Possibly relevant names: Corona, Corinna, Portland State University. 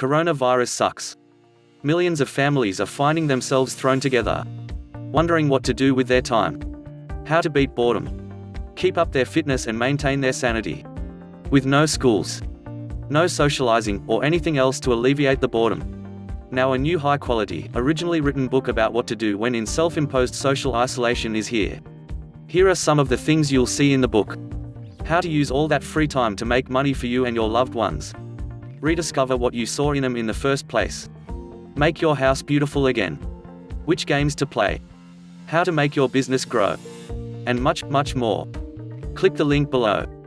Coronavirus sucks. Millions of families are finding themselves thrown together, wondering what to do with their time, how to beat boredom, keep up their fitness and maintain their sanity. With no schools, no socializing, or anything else to alleviate the boredom. Now a new high-quality, originally written book about what to do when in self-imposed social isolation is here. Here are some of the things you'll see in the book. How to use all that free time to make money for you and your loved ones. Rediscover what you saw in them in the first place. Make your house beautiful again. Which games to play. How to make your business grow. And much, much more. Click the link below.